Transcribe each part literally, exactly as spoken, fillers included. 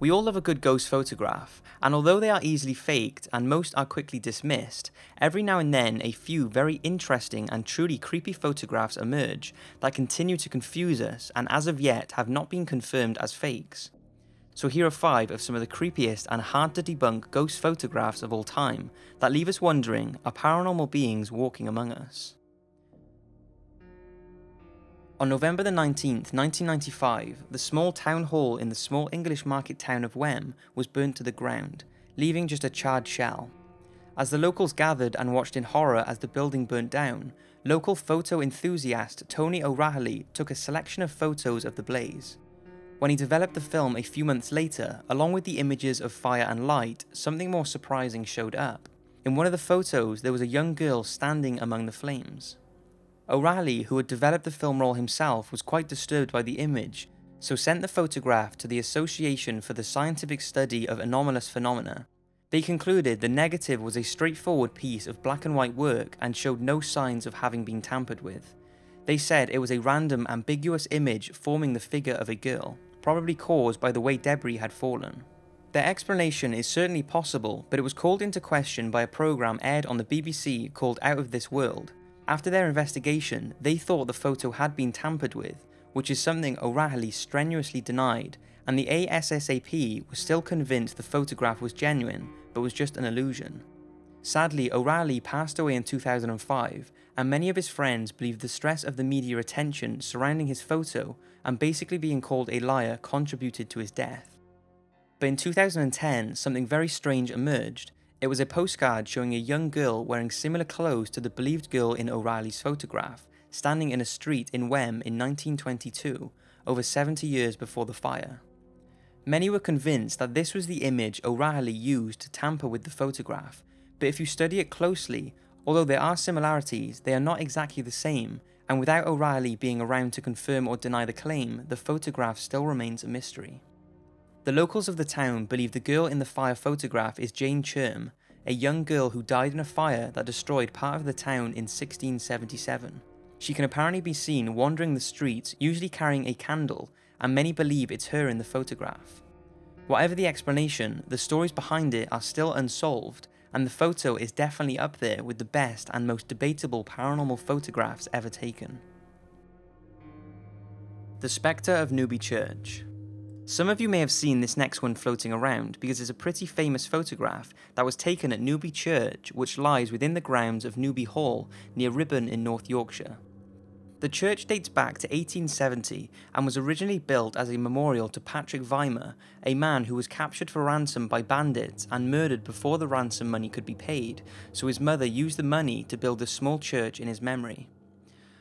We all love a good ghost photograph, and although they are easily faked and most are quickly dismissed, every now and then a few very interesting and truly creepy photographs emerge that continue to confuse us and as of yet have not been confirmed as fakes. So here are five of some of the creepiest and hard to debunk ghost photographs of all time that leave us wondering, are paranormal beings walking among us? On November the nineteenth, nineteen ninety-five, the small town hall in the small English market town of Wem was burnt to the ground, leaving just a charred shell. As the locals gathered and watched in horror as the building burnt down, local photo enthusiast Tony O'Rahilly took a selection of photos of the blaze. When he developed the film a few months later, along with the images of fire and light, something more surprising showed up. In one of the photos, there was a young girl standing among the flames. O'Rahilly, who had developed the film role himself, was quite disturbed by the image, so sent the photograph to the Association for the Scientific Study of Anomalous Phenomena. They concluded the negative was a straightforward piece of black and white work and showed no signs of having been tampered with. They said it was a random, ambiguous image forming the figure of a girl, probably caused by the way debris had fallen. Their explanation is certainly possible, but it was called into question by a programme aired on the B B C called Out of This World. After their investigation, they thought the photo had been tampered with, which is something O'Rahilly strenuously denied, and the A S S A P was still convinced the photograph was genuine, but was just an illusion. Sadly, O'Rahilly passed away in two thousand five, and many of his friends believe the stress of the media attention surrounding his photo and basically being called a liar contributed to his death. But in two thousand ten, something very strange emerged. It was a postcard showing a young girl wearing similar clothes to the believed girl in O'Reilly's photograph, standing in a street in Wem in nineteen twenty-two, over seventy years before the fire. Many were convinced that this was the image O'Rahilly used to tamper with the photograph, but if you study it closely, although there are similarities, they are not exactly the same, and without O'Rahilly being around to confirm or deny the claim, the photograph still remains a mystery. The locals of the town believe the girl in the fire photograph is Jane Cherm, a young girl who died in a fire that destroyed part of the town in sixteen seventy-seven. She can apparently be seen wandering the streets, usually carrying a candle, and many believe it's her in the photograph. Whatever the explanation, the stories behind it are still unsolved, and the photo is definitely up there with the best and most debatable paranormal photographs ever taken. The Spectre of Newby Church. Some of you may have seen this next one floating around because it's a pretty famous photograph that was taken at Newby Church, which lies within the grounds of Newby Hall near Ribbon in North Yorkshire. The church dates back to eighteen seventy and was originally built as a memorial to Patrick Weimer, a man who was captured for ransom by bandits and murdered before the ransom money could be paid, so his mother used the money to build a small church in his memory.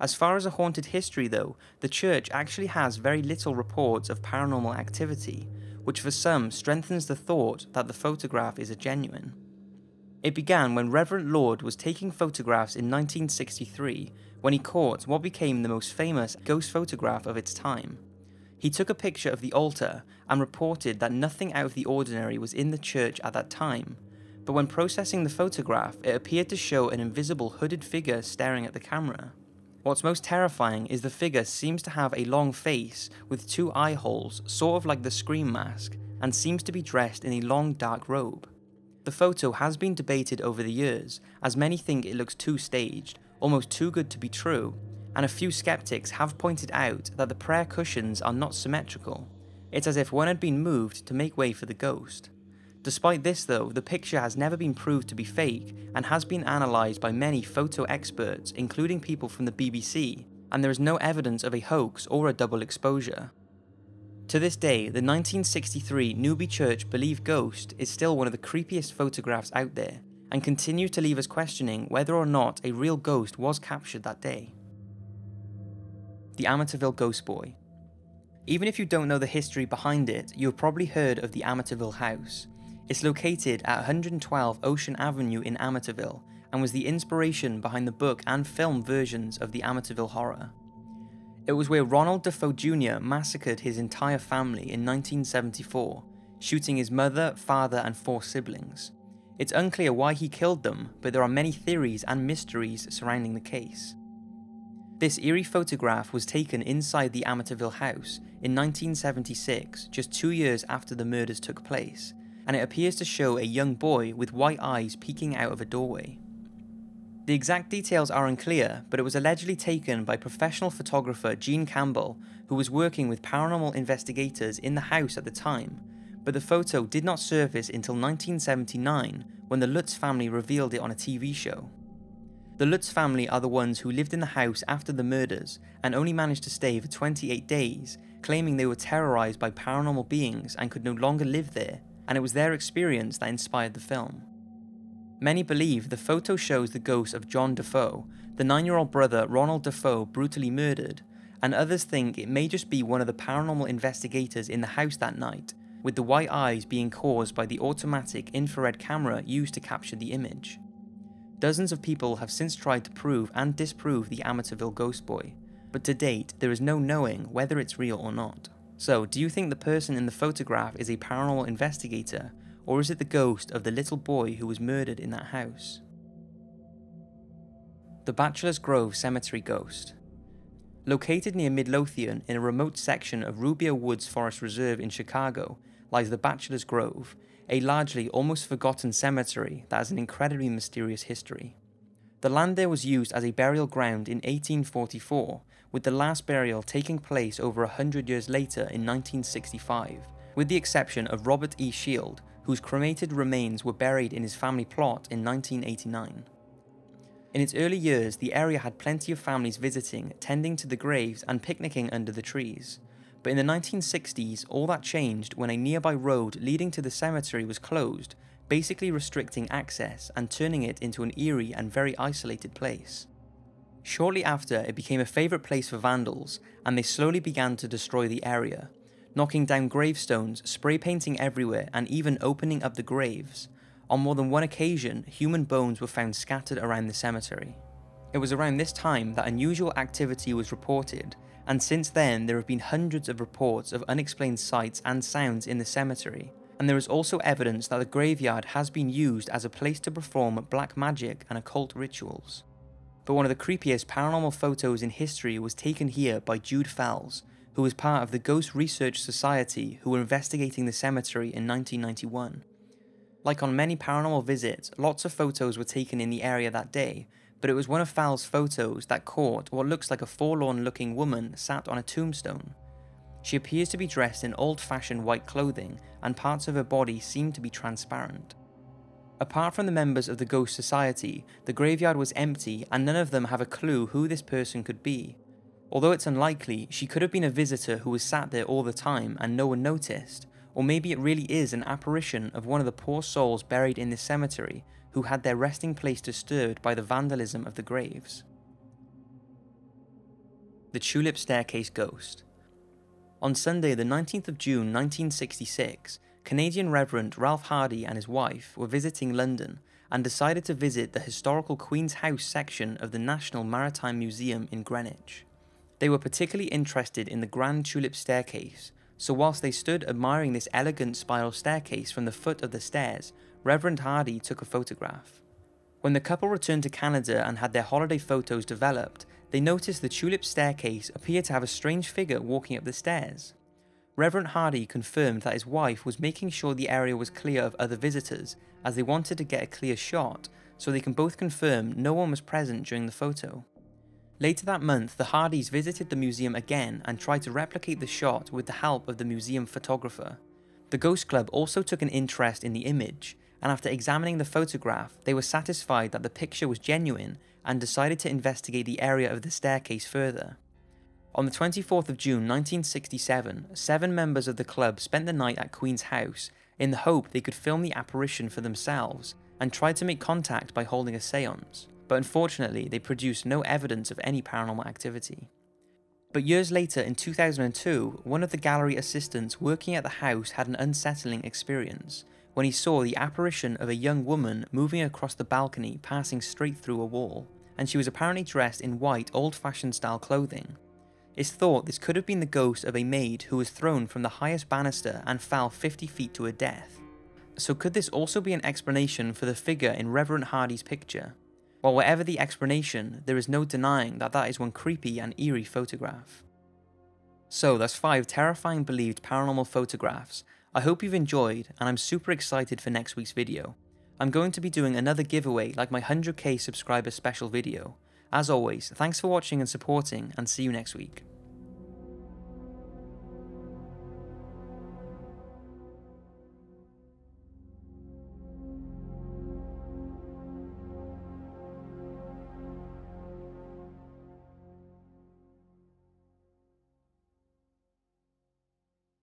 As far as a haunted history though, the church actually has very little reports of paranormal activity, which for some strengthens the thought that the photograph is a genuine. It began when Reverend Lord was taking photographs in nineteen sixty-three, when he caught what became the most famous ghost photograph of its time. He took a picture of the altar and reported that nothing out of the ordinary was in the church at that time, but when processing the photograph, it appeared to show an invisible hooded figure staring at the camera. What's most terrifying is the figure seems to have a long face with two eye holes, sort of like the Scream mask, and seems to be dressed in a long dark robe. The photo has been debated over the years, as many think it looks too staged, almost too good to be true, and a few skeptics have pointed out that the prayer cushions are not symmetrical. It's as if one had been moved to make way for the ghost. Despite this though, the picture has never been proved to be fake and has been analysed by many photo experts, including people from the B B C, and there is no evidence of a hoax or a double exposure. To this day, the nineteen sixty-three Newby Church believed ghost is still one of the creepiest photographs out there, and continues to leave us questioning whether or not a real ghost was captured that day. The Amityville Ghost Boy. Even if you don't know the history behind it, you have probably heard of the Amityville House. It's located at one hundred twelve Ocean Avenue in Amityville, and was the inspiration behind the book and film versions of the Amityville Horror. It was where Ronald DeFeo Junior massacred his entire family in nineteen seventy-four, shooting his mother, father and four siblings. It's unclear why he killed them, but there are many theories and mysteries surrounding the case. This eerie photograph was taken inside the Amityville House in nineteen seventy-six, just two years after the murders took place, and it appears to show a young boy with white eyes peeking out of a doorway. The exact details are unclear, but it was allegedly taken by professional photographer Gene Campbell, who was working with paranormal investigators in the house at the time, but the photo did not surface until nineteen seventy-nine, when the Lutz family revealed it on a T V show. The Lutz family are the ones who lived in the house after the murders, and only managed to stay for twenty-eight days, claiming they were terrorized by paranormal beings and could no longer live there, and it was their experience that inspired the film. Many believe the photo shows the ghost of John Defoe, the nine-year-old brother Ronald Defoe brutally murdered, and others think it may just be one of the paranormal investigators in the house that night, with the white eyes being caused by the automatic infrared camera used to capture the image. Dozens of people have since tried to prove and disprove the Amityville ghost boy, but to date there is no knowing whether it's real or not. So, do you think the person in the photograph is a paranormal investigator, or is it the ghost of the little boy who was murdered in that house? The Bachelor's Grove Cemetery Ghost. Located near Midlothian in a remote section of Rubia Woods Forest Reserve in Chicago lies the Bachelor's Grove, a largely almost forgotten cemetery that has an incredibly mysterious history. The land there was used as a burial ground in eighteen forty-four, with the last burial taking place over a hundred years later in nineteen sixty-five, with the exception of Robert E. Shield, whose cremated remains were buried in his family plot in nineteen eighty-nine. In its early years, the area had plenty of families visiting, tending to the graves and picnicking under the trees. But in the nineteen sixties, all that changed when a nearby road leading to the cemetery was closed, basically restricting access and turning it into an eerie and very isolated place. Shortly after, it became a favourite place for vandals, and they slowly began to destroy the area, knocking down gravestones, spray painting everywhere, and even opening up the graves. On more than one occasion, human bones were found scattered around the cemetery. It was around this time that unusual activity was reported, and since then there have been hundreds of reports of unexplained sights and sounds in the cemetery, and there is also evidence that the graveyard has been used as a place to perform black magic and occult rituals. But one of the creepiest paranormal photos in history was taken here by Jude Fowles, who was part of the Ghost Research Society who were investigating the cemetery in nineteen ninety-one. Like on many paranormal visits, lots of photos were taken in the area that day, but it was one of Fowles' photos that caught what looks like a forlorn-looking woman sat on a tombstone. She appears to be dressed in old-fashioned white clothing, and parts of her body seem to be transparent. Apart from the members of the Ghost Society, the graveyard was empty and none of them have a clue who this person could be. Although it's unlikely, she could have been a visitor who was sat there all the time and no one noticed, or maybe it really is an apparition of one of the poor souls buried in this cemetery who had their resting place disturbed by the vandalism of the graves. The Tulip Staircase Ghost. On Sunday the nineteenth of June nineteen sixty-six, Canadian Reverend Ralph Hardy and his wife were visiting London and decided to visit the historical Queen's House section of the National Maritime Museum in Greenwich. They were particularly interested in the Grand Tulip Staircase, so whilst they stood admiring this elegant spiral staircase from the foot of the stairs, Reverend Hardy took a photograph. When the couple returned to Canada and had their holiday photos developed, they noticed the Tulip Staircase appeared to have a strange figure walking up the stairs. Reverend Hardy confirmed that his wife was making sure the area was clear of other visitors, as they wanted to get a clear shot, so they can both confirm no one was present during the photo. Later that month, the Hardys visited the museum again and tried to replicate the shot with the help of the museum photographer. The Ghost Club also took an interest in the image, and after examining the photograph, they were satisfied that the picture was genuine and decided to investigate the area of the staircase further. On the twenty-fourth of June nineteen sixty-seven, seven members of the club spent the night at Queen's House in the hope they could film the apparition for themselves and tried to make contact by holding a séance. But unfortunately they produced no evidence of any paranormal activity. But years later in two thousand two, one of the gallery assistants working at the house had an unsettling experience when he saw the apparition of a young woman moving across the balcony passing straight through a wall, and she was apparently dressed in white old-fashioned style clothing. It's thought this could have been the ghost of a maid who was thrown from the highest banister and fell fifty feet to her death. So could this also be an explanation for the figure in Reverend Hardy's picture? While whatever the explanation, there is no denying that that is one creepy and eerie photograph. So that's five terrifying believed paranormal photographs. I hope you've enjoyed, and I'm super excited for next week's video. I'm going to be doing another giveaway like my one hundred K subscriber special video. As always, thanks for watching and supporting, and see you next week.